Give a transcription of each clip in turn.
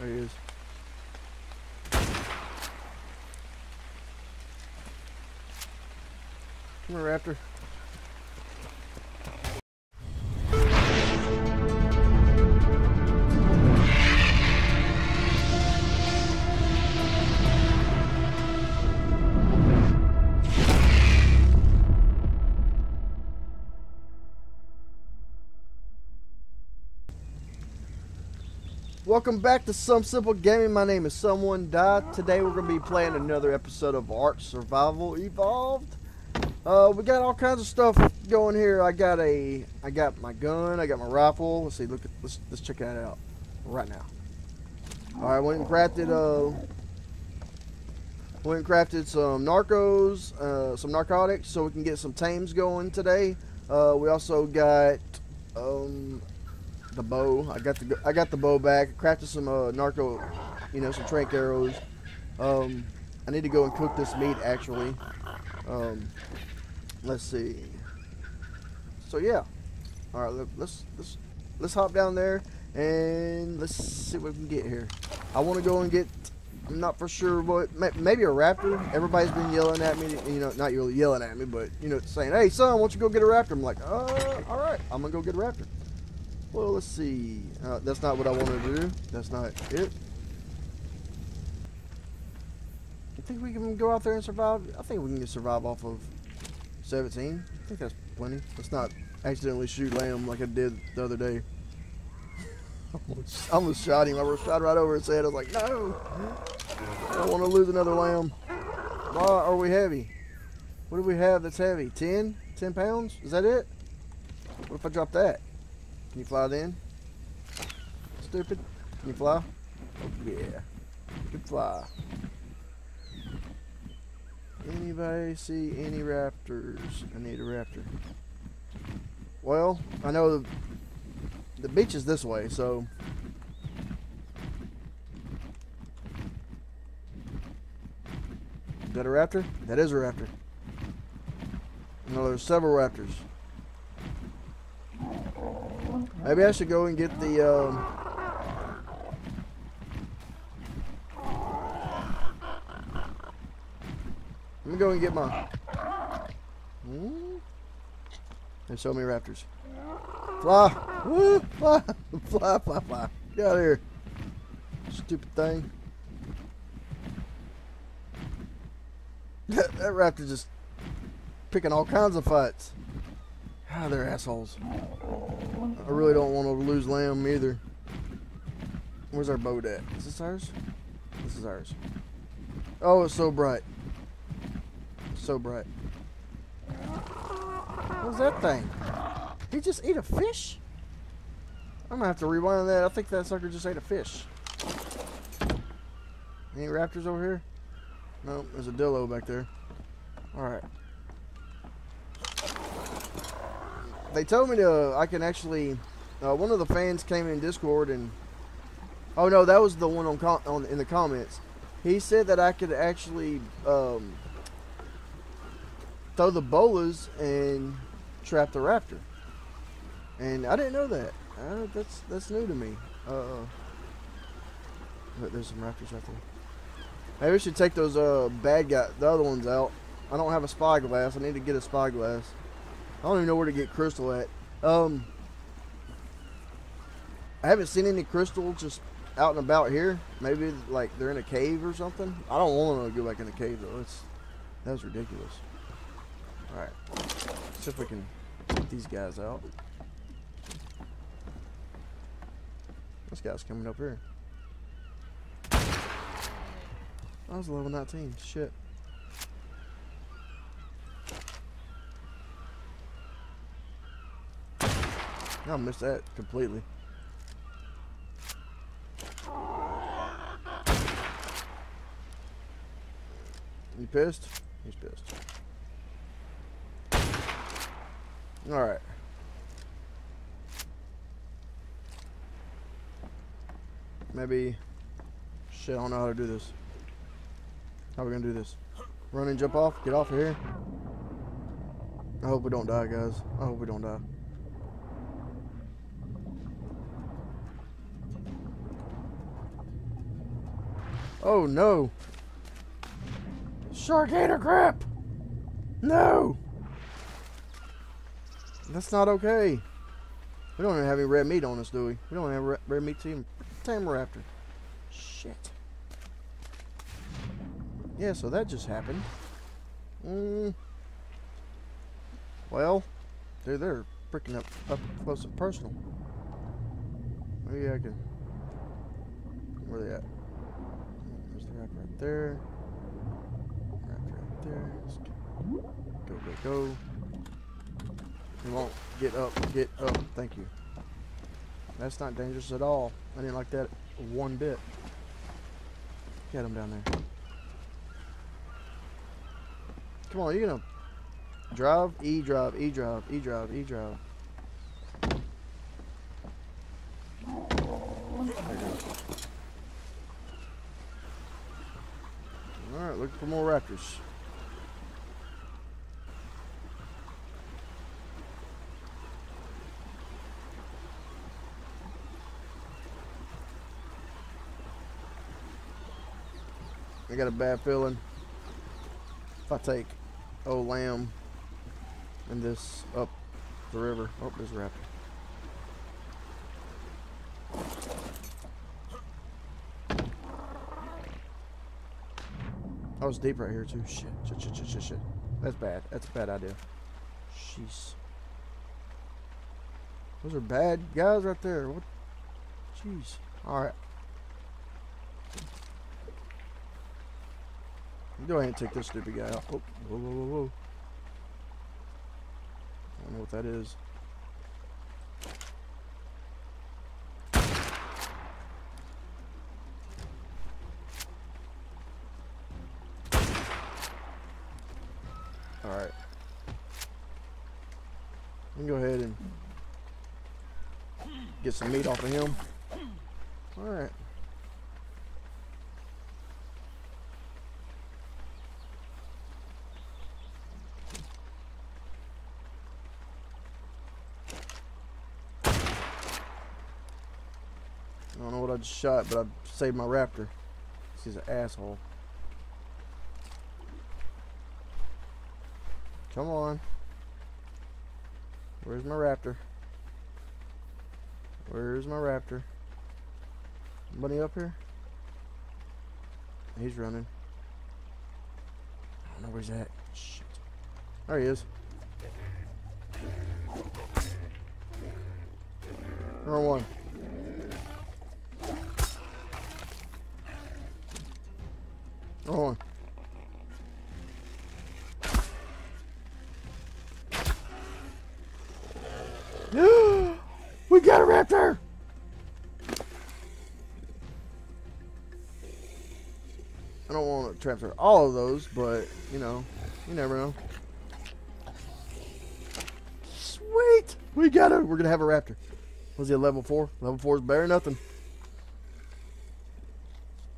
There he is. Come here, Raptor. Welcome back to Some Simple Gaming. My name is Someone Died. Today we're going to be playing another episode of Ark Survival Evolved. We got all kinds of stuff going here. I got my gun. I got my rifle. Let's see. Look at let's check that out right now. All right, went and crafted some narcos, some narcotics, so we can get some tames going today. We also got the bow. I got the bow back. Crafted some narco, some trank arrows. I need to go and cook this meat actually. Let's see. So yeah. All right, let's hop down there and let's see what we can get here. I want to go and get. I'm not for sure what. Maybe a raptor. Everybody's been yelling at me. Not really yelling at me, but saying, "Hey son, why don't you go get a raptor?" I'm like, all right, I'm gonna go get a raptor." Well, let's see. That's not what I wanted to do. That's not it. I think we can go out there and survive. I think we can survive off of 17. I think that's plenty. Let's not accidentally shoot lamb like I did the other day. I almost shot him. I was shot right over his head. I was like, no. I don't want to lose another lamb. Why are we heavy? What do we have that's heavy? 10? 10 pounds? Is that it? What if I drop that? Can you fly then? Stupid. Can you fly? Yeah. You can fly. Anybody see any raptors? I need a raptor. Well, I know the beach is this way, so. Is that a raptor? That is a raptor. No, there's several raptors. Maybe I should go and get the, let me go and get my, There's so many raptors. Fly! Woo! Fly! Fly, fly, fly. Get out of here. Stupid thing. That raptor's just picking all kinds of fights. Ah, they're assholes. I really don't want to lose lamb either. Where's our boat at? Is this ours? This is ours. Oh, it's so bright. It's so bright. What's that thing? Did he just eat a fish? I'm gonna have to rewind that. I think that sucker just ate a fish. Any raptors over here? Nope, there's a dillo back there. Alright. They told me to, I can actually, one of the fans came in Discord and, oh no, that was the one in the comments. He said that I could actually throw the bolas and trap the raptor. And I didn't know that. That's new to me. There's some raptors right there. Maybe we should take those bad guys, the other ones out. I don't have a spyglass. I need to get a spyglass. I don't even know where to get crystal at. I haven't seen any crystal just out and about here. Maybe like they're in a cave or something. I don't want to go back in a cave though. That's ridiculous. All right, let's see if we can get these guys out. This guy's coming up here. I was level 19. Shit. I missed that completely. You pissed? He's pissed. Alright. Maybe. Shit, I don't know how to do this. How are we gonna do this? Run and jump off? Get off of here? I hope we don't die, guys. I hope we don't die. Oh no. Sharkator crap! No! That's not okay. We don't even have any red meat on us, do we? We don't have red meat to tame Raptor. Shit. Yeah, so that just happened. Well, they're freaking up close and personal. Maybe I can. Where are they at? There's the Raptor right there. Raptor right there. Let's go. You won't get up. Thank you. That's not dangerous at all. I didn't like that one bit. Get him down there. Come on, you're gonna drive, E drive. Alright, looking for more raptors. I got a bad feeling if I take old lamb and this up the river. Oh, there's a raptor. Oh, it's deep right here too. Shit. That's bad. That's a bad idea. Jeez. Those are bad guys right there. What? Jeez. Alright. Go ahead and take this stupid guy out. Oh, whoa. I don't know what that is. Alright. I'm gonna go ahead and get some meat off of him. Alright. I don't know what I just shot, but I saved my raptor. This is an asshole. Come on. Where's my raptor? Where's my raptor? Anybody up here? He's running. I don't know where he's at. Shit. There he is. Number one. On. We got a raptor. I don't want to transfer all of those, but you know, you never know. Sweet, we got it. We're gonna have a raptor. Was he a level 4? Level 4 is better than nothing.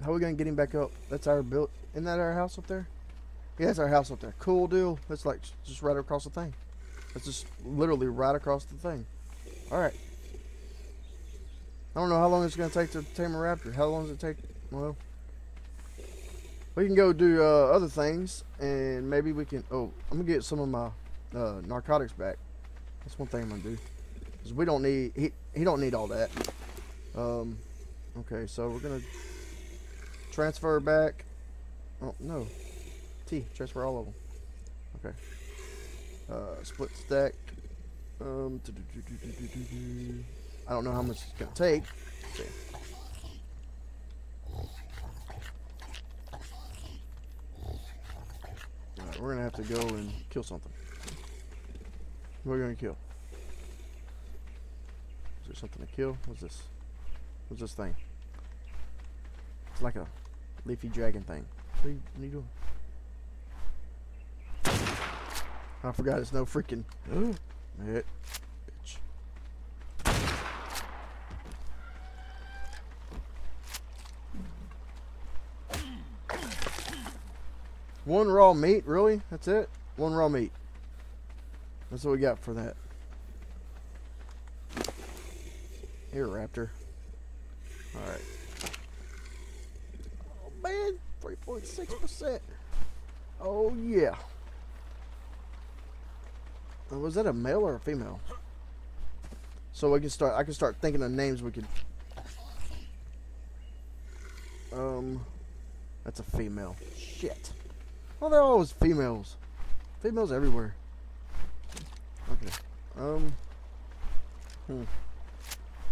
How are we gonna get him back up? That's our build. Isn't that our house up there? Yeah, that's our house up there. Cool deal. That's like just right across the thing. That's just literally right across the thing. Alright. I don't know how long it's going to take to tame a raptor. How long does it take? Well, we can go do other things. And maybe we can... Oh, I'm going to get some of my narcotics back. That's one thing I'm going to do. Because we don't need... He don't need all that. Okay, so we're going to transfer back... Oh, no. T, transfer all of them. Okay. Split stack. I don't know how much it's going to take. Okay. Alright, we're going to have to go and kill something. What are we going to kill? Is there something to kill? What's this? What's this thing? It's like a leafy dragon thing. What are you doing? I forgot it's no freaking. Bitch. One raw meat, really? That's it? One raw meat. That's what we got for that. Here, Raptor. Alright. Oh, man. 1.6%. Oh, yeah. Was that a male or a female? So we can start, I can start thinking of names we could. That's a female. Shit. Well, they're always females. Females everywhere. Okay.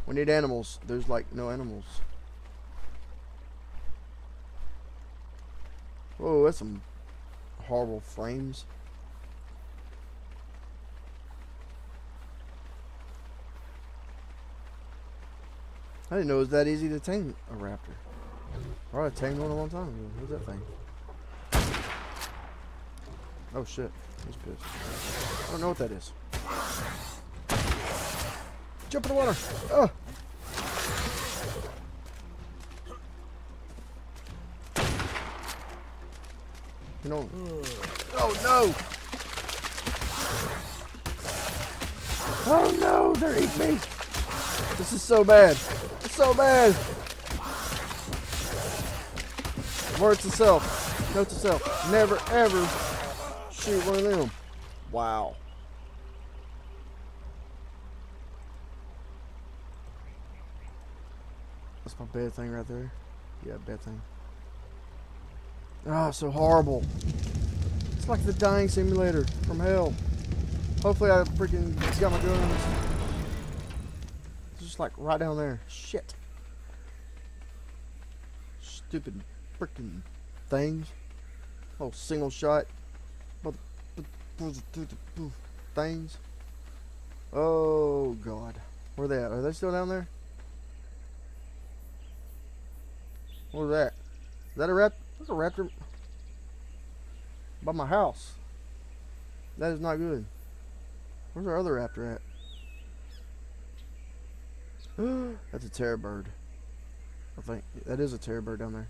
We need animals. There's like no animals. Whoa, that's some horrible flames. I didn't know it was that easy to tame a raptor. Probably tamed one a long time ago. What's that thing? Oh shit. He's pissed. I don't know what that is. Jump in the water! Oh. No. Oh no! Oh no! They're eating me! This is so bad! It's so bad! Word to self. Note to self. Never ever shoot one of them. Wow. That's my bad thing right there. Yeah, bad thing. Ah, so horrible. It's like the dying simulator from hell. Hopefully I freaking got my guns. It's just like right down there. Shit. Stupid freaking things. Oh, single shot. Things. Oh, God. Where are they at? Are they still down there? What is that? Is that a raptor? That's a raptor by my house. That is not good. Where's our other raptor at? That's a terror bird. I think that is a terror bird down there.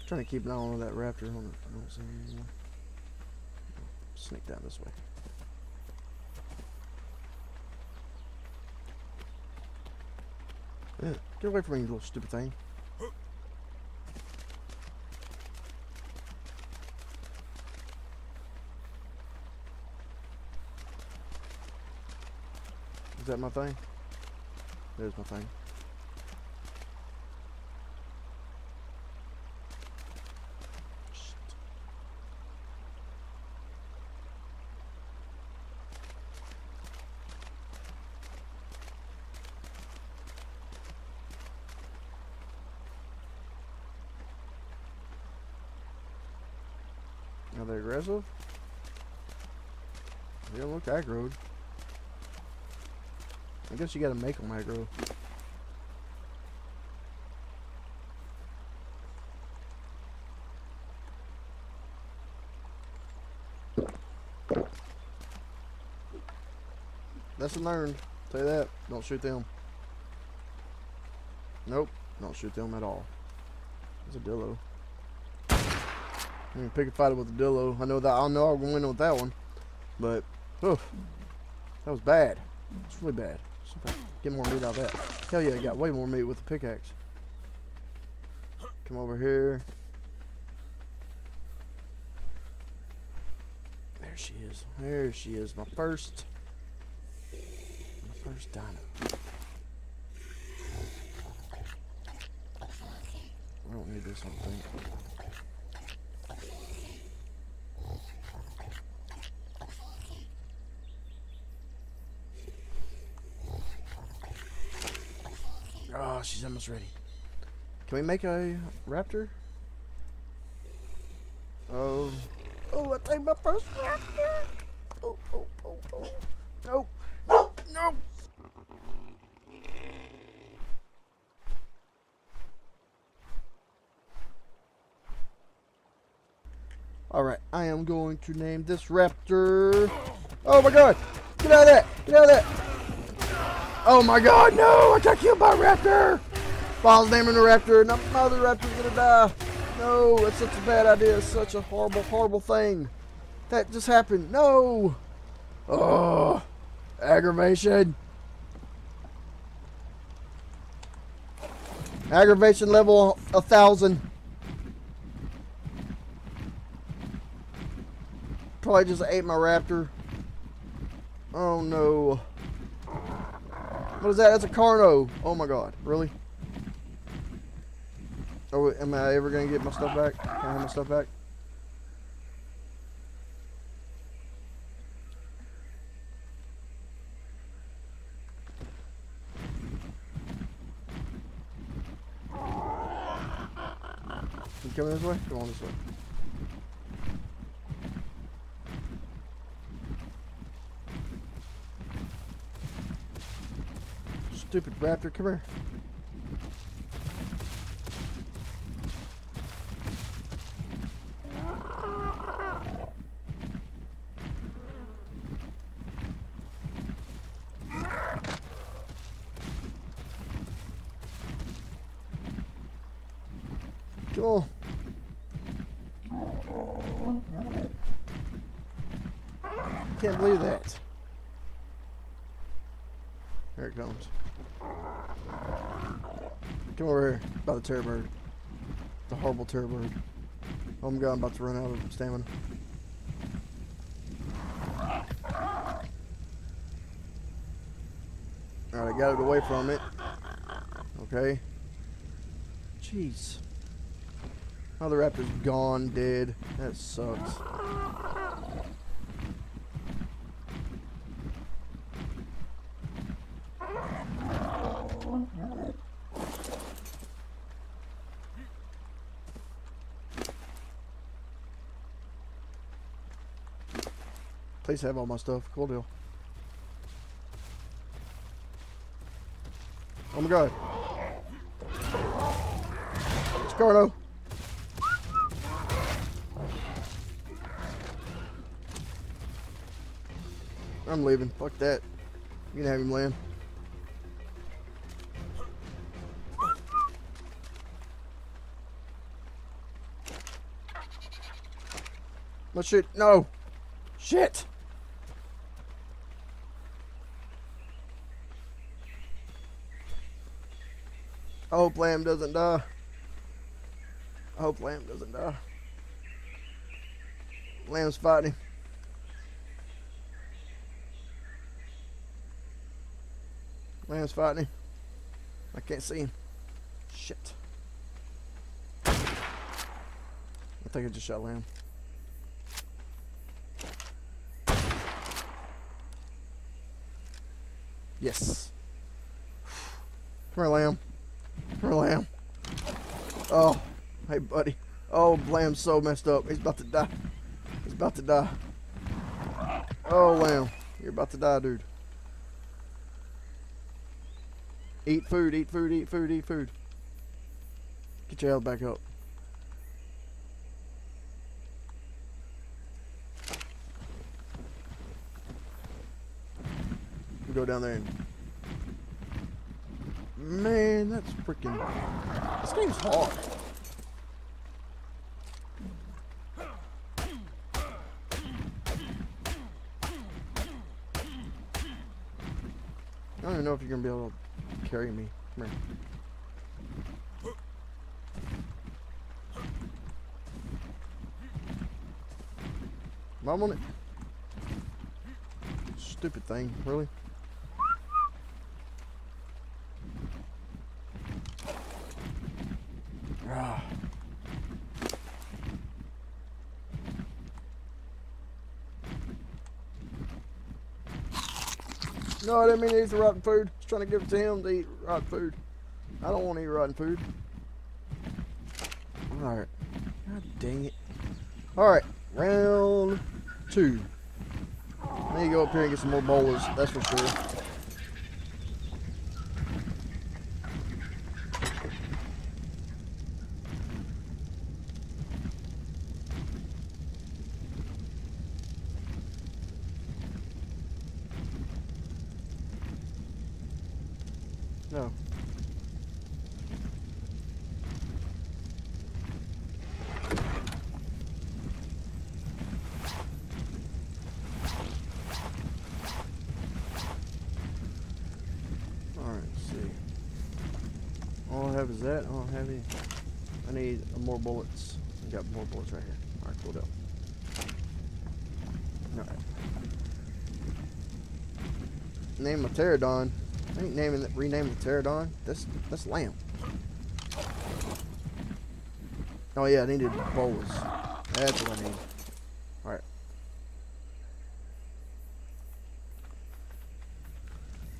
I'm trying to keep an eye on that raptor. I don't see him anymore. Sneak down this way. Yeah, get away from me, you little stupid thing. Is that my thing? There's my thing. Shit. Are they aggressive? They don't look aggroed. I guess you gotta make them aggro. Lesson learned. I'll tell you that. Don't shoot them. Nope. Don't shoot them at all. It's a dillo. I'm gonna pick a fight with the dillo. I know that. I know I'm gonna win with that one. But, oh, that was bad. It's really bad. Get more meat out of that. Hell yeah, I got way more meat with the pickaxe. Come over here. There she is. There she is. My first dino. I don't need this one thing. Oh, she's almost ready. Can we make a raptor? Oh. Oh, I take my first raptor. Oh, oh, oh, oh. No. No. No. Alright, I am going to name this raptor. Oh my god. Get out of that. Get out of that. Oh my god, no! I got killed by a raptor! Balls naming a raptor, not my other raptor's gonna die. No, that's such a bad idea. It's such a horrible, horrible thing. That just happened. No! Oh, aggravation. Aggravation level 1000. probably just ate my raptor. Oh no. What is that? That's a Carno. Oh my god. Really? Oh, am I ever going to get my stuff back? Can I have my stuff back? You coming this way? Come on this way. Stupid raptor, come here. Cool. Can't believe that. Here it comes. Come over here by the terror bird. The horrible terror bird. Oh my god, I'm about to run out of stamina. Alright, I got it away from it. Okay. Jeez. Oh, the raptor's gone, dead. That sucks. Please have all my stuff. Cool deal. Oh my god. It's Carno. I'm leaving. Fuck that. You can have him land. Let's shoot. No. Shit. I hope Lamb doesn't die. I hope Lamb doesn't die. Lamb's fighting. Lamb's fighting. I can't see him. Shit. I think I just shot Lamb. Yes. Come here, Lamb. Come here, Lamb. Oh, hey, buddy. Oh, Lamb's so messed up. He's about to die. He's about to die. Oh, Lamb. You're about to die, dude. Eat food, eat food, eat food, eat food. Get your health back up. We'll go down there and... Man, that's freaking... This game's hard. I don't even know if you're going to be able to... Carry me. Come here. Mom on it. Stupid thing, really. Ah. No, I didn't mean to eat the rotten food. I was trying to give it to him to eat rotten food. I don't want to eat rotten food. Alright. God dang it. Alright. Round two. I need to go up here and get some more bowlers. That's for sure. No. Alright, see. All I have is that. I don't have any. I need more bullets. I got more bullets right here. Alright, cool down. All right. Name of Pteredon. I ain't naming that. Renaming Pteredon. That's lamb. Oh yeah, I needed bowls. That's what I need. All right.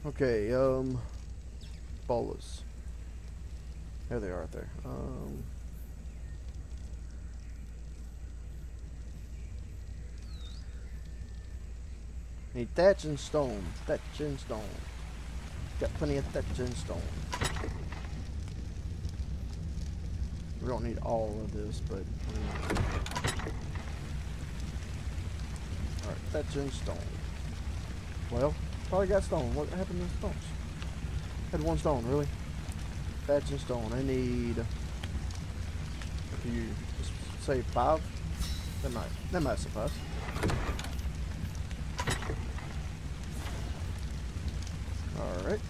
Okay. Bolas. There they are, right there. Need thatch and stone. Thatch and stone. Got plenty of thatch and stone. We don't need all of this, but. Alright, thatch and stone. Well, probably got stone. What happened to the stones? Had one stone, really? Thatch and stone. I need. If you say 5, that might suffice. Alright.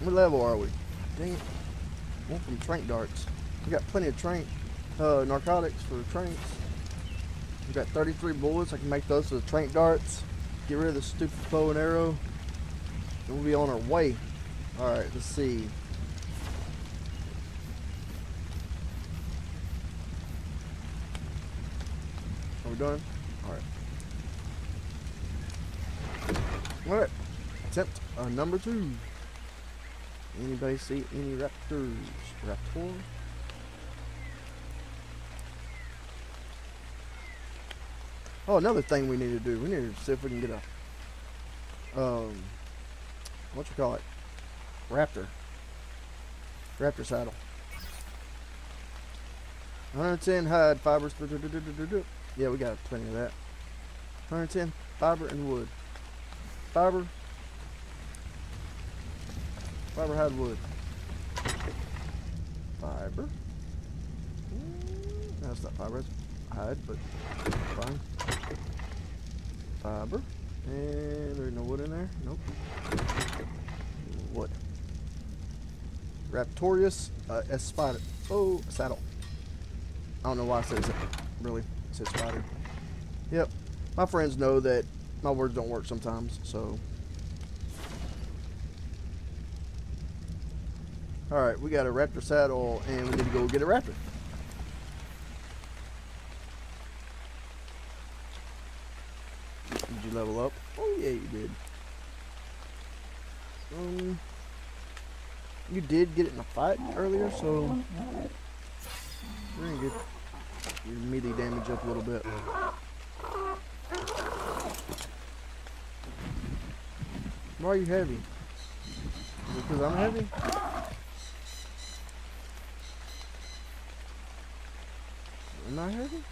What level are we? Dang it. One from trank darts. We got plenty of trank narcotics for tranks. We got 33 bullets. I can make those for the trank darts. Get rid of the stupid bow and arrow. And we'll be on our way. Alright, let's see. Are we done? Alright. Alright. Attempt number 2. Anybody see any raptors? Raptor? Oh, another thing we need to do. We need to see if we can get a what you call it? Raptor. Raptor saddle. 110 hide fibers. Yeah, we got plenty of that. 110 fiber and wood. Fiber, hide, wood. Fiber. That's not fiber, it's hide, but fine. Fiber. And there's no wood in there. Nope. Wood. Raptorius spider. Oh, saddle. I don't know why I said it. Really, it said spider. Yep. My friends know that my words don't work sometimes, so. Alright, we got a raptor saddle and we need to go get a raptor. Did you level up? Oh yeah, you did. You did get it in a fight earlier, so we're gonna get your melee damage up a little bit. Why are you heavy? Is it because I'm heavy? Am I heavy?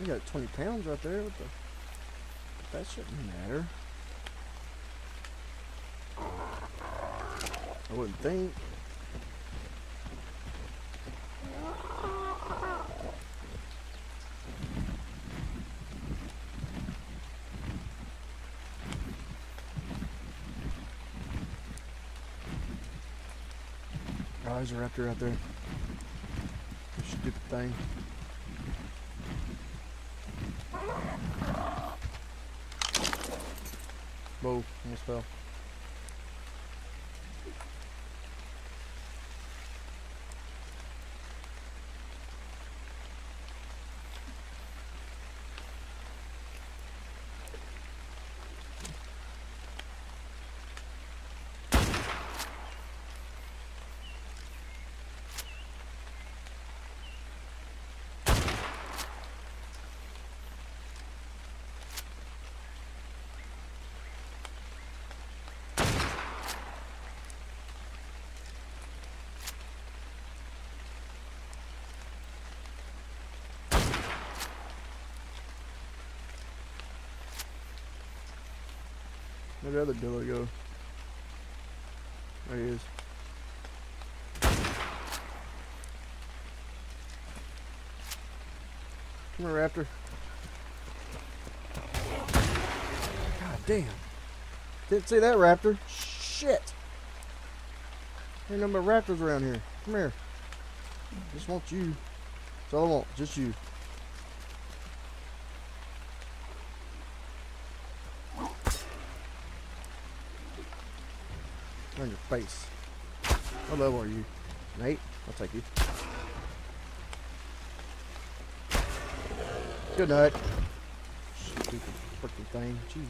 We got 20 pounds right there. What the? That shouldn't matter. I wouldn't think. Oh, there's a raptor out there. This stupid thing. Whoa, almost fell. Where'd the other dealer go? There he is. Come here, Raptor. God damn. Didn't see that Raptor. Shit. Ain't no more Raptors around here. Come here. Just want you. That's all I want. Just you. on your face. What level are you? An 8? I'll take you. Good night. Stupid freaking thing. Jeez.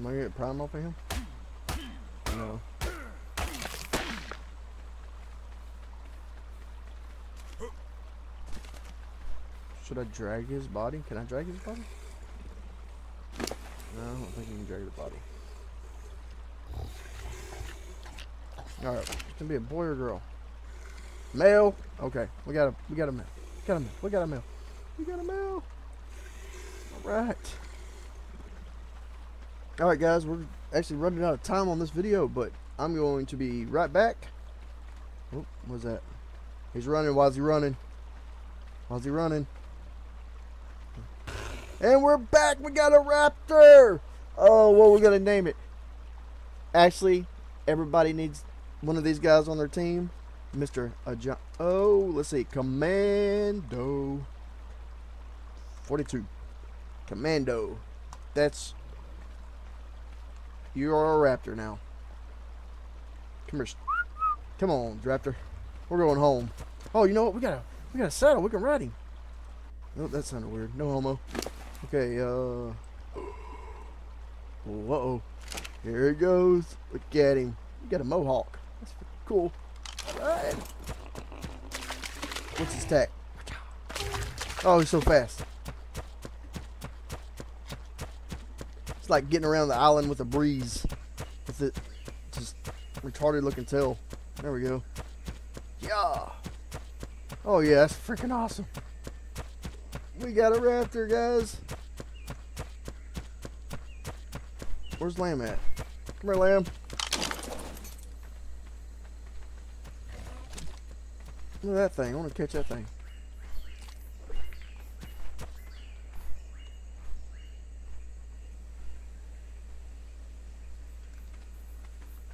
Am I gonna get prime off of him? No. Should I drag his body? Can I drag his body? No, I don't think you can drag the body. Alright, it's gonna be a boy or girl. Male! Okay, we got a male. Alright. Alright guys, we're actually running out of time on this video, but I'm going to be right back. Oh, what was that? He's running. Why's he running? Why's he running? And we're back. We got a raptor. Oh, what we're going to name it? Actually, everybody needs one of these guys on their team. Mr. Let's see. Commando42. Commando. That's... You are a raptor now. Come here. Come on, raptor. We're going home. Oh, you know what? We got a saddle. We can ride him. No, that sounded weird. No homo. Okay, uh-oh. Here it goes. Look at him. You got a mohawk. That's cool. Alright. What's his tack? Oh, he's so fast. Like getting around the island with a breeze. That's it. Just retarded looking tail. There we go. Yeah. Oh yeah, that's freaking awesome. We got a raptor, guys. Where's Lamb at? Come here, Lamb. Look at that thing. I want to catch that thing.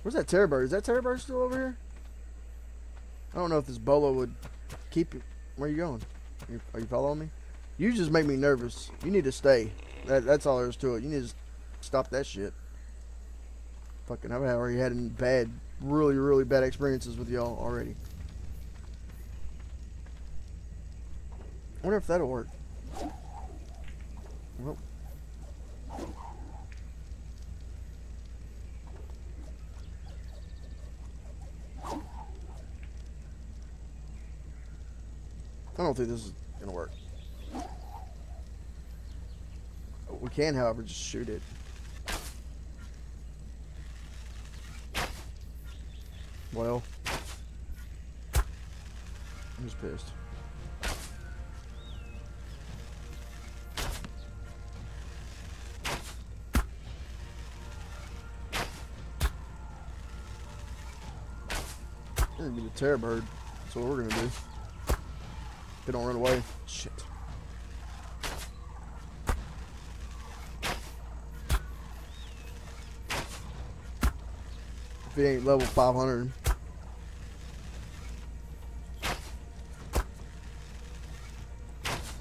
Where's that terror bird? Is that terror bird still over here? I don't know if this bolo would keep it. Where are you going? Are you following me? You just make me nervous. You need to stay. That's all there is to it. You need to stop that shit. Fucking, I've already had bad, really, really bad experiences with y'all already. I wonder if that'll work. Well. I don't think this is gonna work. We can, however, just shoot it. Well, I'm just pissed. We're gonna be the terror bird. That's what we're gonna do. They don't run away. Shit. If it ain't level 500.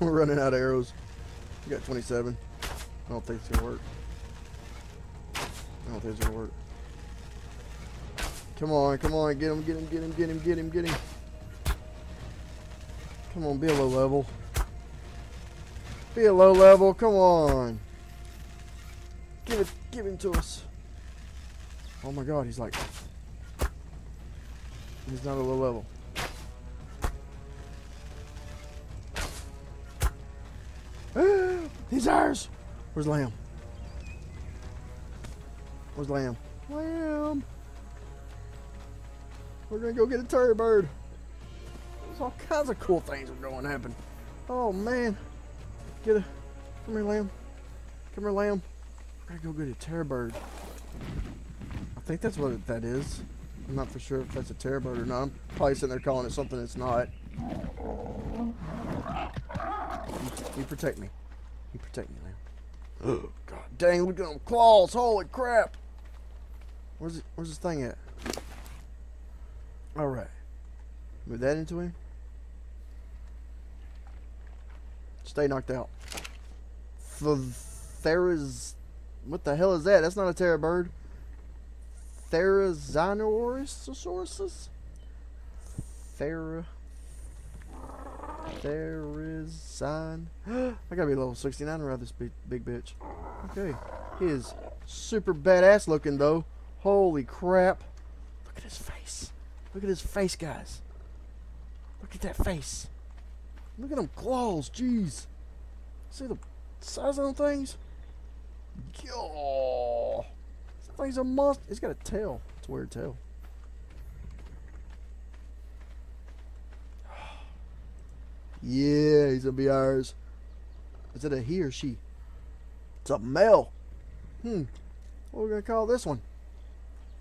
We're running out of arrows. We got 27. I don't think it's gonna work. I don't think it's gonna work. Come on, come on, get him, get him, get him, get him, get him, get him. Come on, be a low level. Be a low level, come on. Give him to us. Oh my god, he's like... He's not a low level. Ah, he's ours! Where's Lamb? Where's Lamb? Lamb! We're gonna go get a turd bird. There's all kinds of cool things are going to happen. Oh man, come here, Lamb. Come here, Lamb. We're gonna go get a terror bird. I think that's what that is. I'm not for sure if that's a terror bird or not. I'm probably sitting there calling it something it's not. You protect me. You protect me, man. Oh, god dang, look at them claws. Holy crap. Where's this thing at? Alright. Move that into him. Stay knocked out. Therizinosaurus. What the hell is that? That's not a terror bird. Therizinosaurus? Therizin. I gotta be level 69 around this big bitch. Okay. He is super badass looking though. Holy crap. Look at his face. Look at his face, guys. Look at that face. Look at them claws. Jeez. See the size of them things? Oh, this thing's a monster. It's got a tail. It's a weird tail. Yeah, he's gonna be ours. Is it a he or she? It's a male. What are we gonna call this one?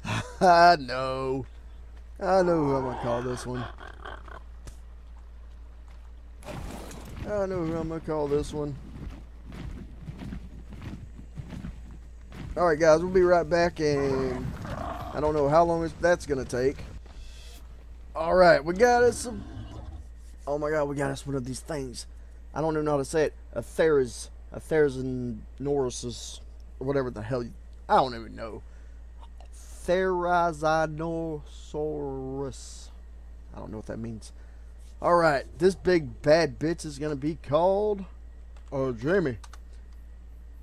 I know who I'm gonna call this one. I know who I'm gonna call this one. Alright guys, we'll be right back, and I don't know how long that's gonna take. Alright, we got us some... Oh my god, we got us one of these things. I don't even know how to say it. A Therizinosaurus, or whatever the hell you... I don't even know. Therizinosaurus. I don't know what that means. Alright, this big bad bitch is gonna be called... Oh, Jamie.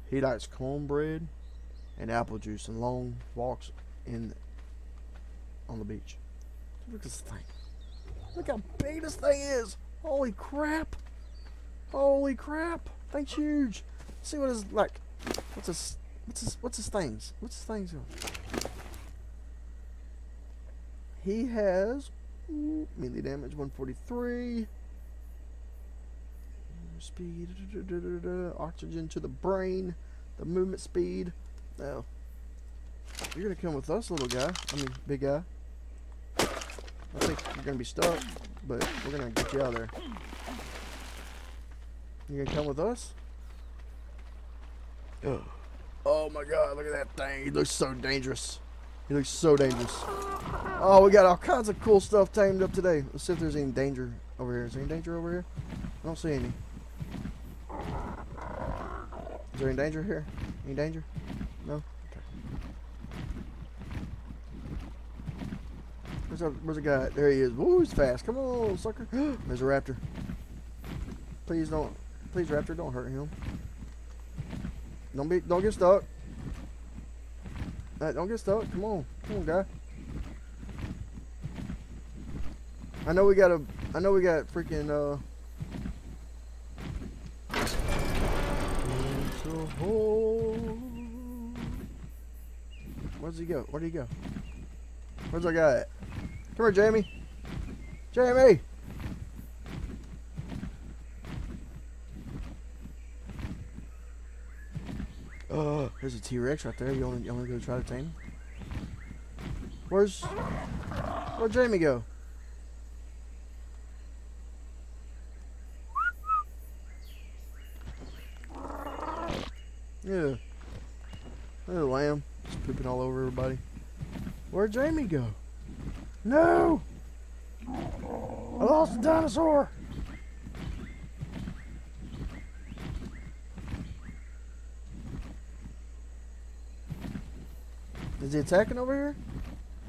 He likes cornbread and apple juice and long walks on the beach. Look at this thing. Look how big this thing is. Holy crap. Holy crap. Thing's huge. Let's see what it's like. What's his things? He has melee damage 143. Speed. Oxygen to the brain. The movement speed. No. You're gonna come with us, little guy. I mean, big guy. I think you're gonna be stuck, but we're gonna get you out of there. You gonna come with us? Ugh. Oh my god, look at that thing. He looks so dangerous. He looks so dangerous. Oh, we got all kinds of cool stuff tamed up today. Let's see if there's any danger over here. Is there any danger over here? I don't see any. Is there any danger here? Any danger? No? Where's the guy? There he is. Woo, he's fast. Come on, sucker. There's a raptor. Please don't. Please, raptor, don't hurt him. Don't get stuck. Don't get stuck. Come on. Come on, guy. I know we got freaking It's a hole. Where's he go? Where'd he go? Where's that guy at? Come here, Jamie. Jamie! Oh, there's a T-Rex right there. You wanna go try to tame him? Where'd Jamie go? Yeah. There's a lamb. Just pooping all over everybody. Where'd Jamie go? No! I lost the dinosaur! Is he attacking over here?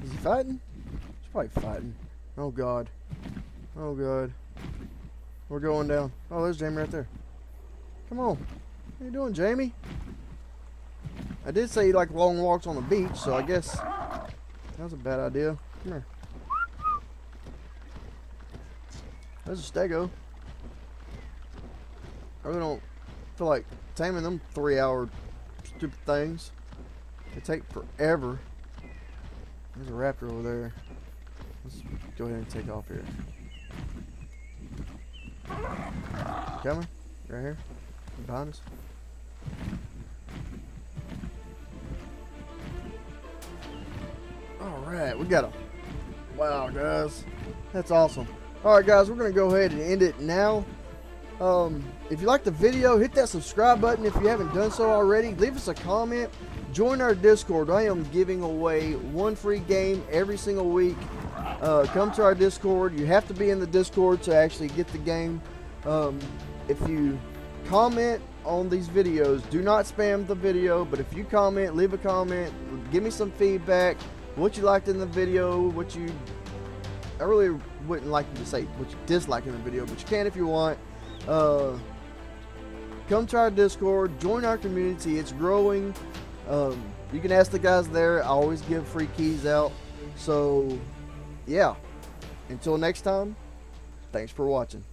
Is he fighting? He's probably fighting. Oh god. Oh god. We're going down. Oh, there's Jamie right there. Come on. How you doing, Jamie? I did say you like long walks on the beach, so I guess that was a bad idea. Come here. There's a stego. I really don't feel like taming them 3-hour stupid things. They take forever. There's a raptor over there. Let's go ahead and take off here. Coming? Right here? Behind us? Alright, we got him. Wow, guys. That's awesome. Alright, guys, we're going to go ahead and end it now. If you like the video, hit that subscribe button if you haven't done so already. Leave us a comment. Join our Discord. I am giving away one free game every single week. Come to our Discord. You have to be in the Discord to actually get the game. If you comment on these videos, do not spam the video, but if you comment, leave a comment, give me some feedback, what you liked in the video, what you, I really wouldn't like you to say what you dislike in the video, but you can if you want. Come to our Discord, join our community, it's growing. You can ask the guys there, I always give free keys out. So yeah, until next time, thanks for watching.